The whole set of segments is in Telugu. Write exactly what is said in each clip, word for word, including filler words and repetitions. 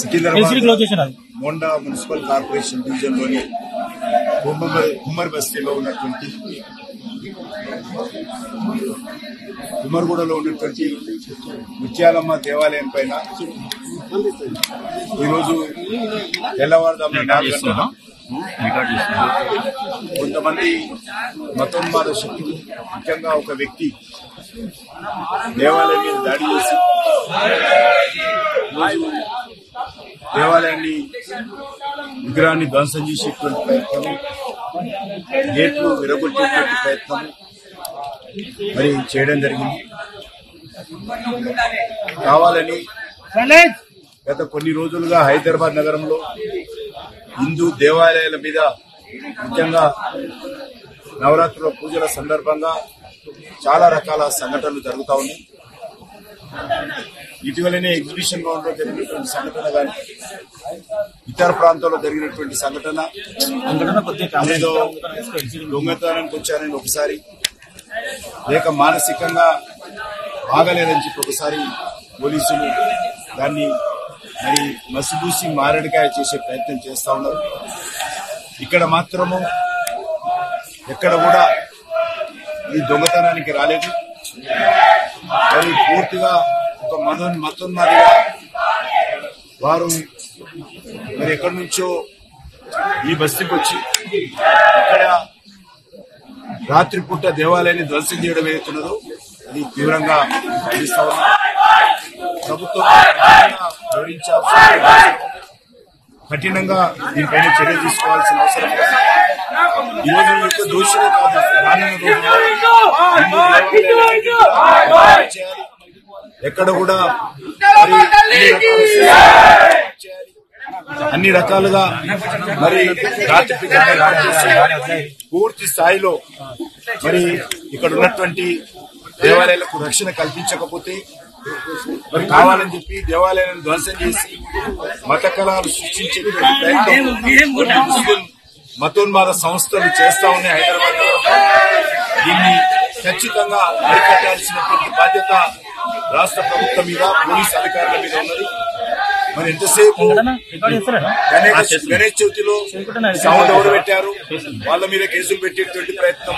Secunderabad Monda municipal corporation division లోని కుమ్మర్ బస్తీలో ఉన్నటువంటి కుమ్మర్గూడలో ఉన్నటువంటి ముత్యాలమ్మ దేవాలయం పైన ఈరోజు తెల్లవారుదాము నాలుగు గంటల కొంతమంది మతోన్మాద శక్తులు ముఖ్యంగా ఒక వ్యక్తి దేవాలయం మీద దాడి చేసి దేవాలయాన్ని విగ్రహాన్ని ధ్వంసం చేసేటువంటి ప్రయత్నం, గేట్లు విరగొట్టేటువంటి ప్రయత్నం మరి చేయడం జరిగింది. కావాలని గత కొన్ని రోజులుగా హైదరాబాద్ నగరంలో హిందూ దేవాలయాల మీద ముఖ్యంగా నవరాత్రుల పూజల సందర్భంగా చాలా రకాల సంఘటనలు జరుగుతూ ఉన్నాయి. ఇటీవలనే ఎగ్జిబిషన్ గ్రౌండ్లో జరిగినటువంటి సంఘటన కానీ ఇతర ప్రాంతాల్లో జరిగినటువంటి సంఘటన ఏదో దొంగతనానికి వచ్చారని ఒకసారి, లేక మానసికంగా ఆగలేదని చెప్పి ఒకసారి పోలీసులు దాన్ని మరి మసిబూసి మారడికాయ చేసే ప్రయత్నం చేస్తూ ఉన్నారు. ఇక్కడ మాత్రము ఎక్కడ కూడా ఈ దొంగతనానికి రాలేదు. మరి పూర్తిగా ఒక మనోన్ మతోన్మాదిగా వారు మరి ఎక్కడి నుంచో ఈ బస్తీకి వచ్చి ఇక్కడ రాత్రిపూట దేవాలయాన్ని ధ్వంసం చేయడం ఏదైతున్నదో అది తీవ్రంగా ఖండిస్తా ఉన్నాం. ప్రభుత్వం వివరించాల్సిన కఠినంగా దీనిపైన చర్య తీసుకోవాల్సిన అవసరం దోషులు కాదు. ఎక్కడ కూడా అన్ని రకాలుగా మరి పూర్తి స్థాయిలో మరి ఇక్కడ ఉన్నటువంటి దేవాలయాలకు రక్షణ కల్పించకపోతే మరి కావాలని చెప్పి దేవాలయాలను ధ్వంసం చేసి మత కళలు సృష్టించే ప్రయత్నం మతోన్మాద సంస్థలు చేస్తా ఉన్నాయి హైదరాబాద్. దీన్ని ఖచ్చితంగా అరికట్టాల్సినటువంటి బాధ్యత రాష్ట్ర ప్రభుత్వం మీద, పోలీస్ అధికారుల మీద ఉన్నది. మరి ఎంతసేపు గణేష్ చవితిలో సౌండ్ ఎవరు పెట్టారు, వాళ్ళ మీద కేసులు పెట్టేటువంటి ప్రయత్నం,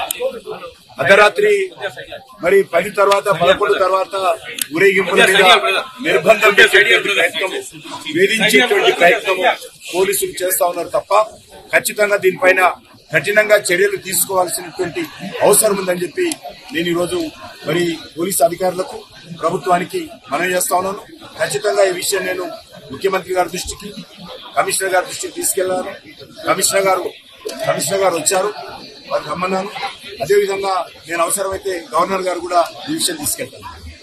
అర్ధరాత్రి మరి పది తర్వాత పదకొండు తర్వాత ఊరేగింపుల మీద నిర్బంధం పెట్టేటువంటి ప్రయత్నం, వేధించేటువంటి ప్రయత్నం పోలీసులు చేస్తా ఉన్నారు తప్ప ఖచ్చితంగా దీనిపైన కఠినంగా చర్యలు తీసుకోవాల్సినటువంటి అవసరం ఉందని చెప్పి నేను ఈరోజు మరి పోలీసు అధికారులకు, ప్రభుత్వానికి మనవి చేస్తా ఉన్నాను. ఖచ్చితంగా ఈ విషయం నేను ముఖ్యమంత్రి గారి దృష్టికి, కమిషనర్ గారి దృష్టికి తీసుకెళ్లాను. కమిషనర్ గారు కమిషనర్ గారు వచ్చారు, వారికి రమ్మన్నాను. అదేవిధంగా నేను అవసరమైతే గవర్నర్ గారు కూడా ఈ విషయం తీసుకెళ్తాను.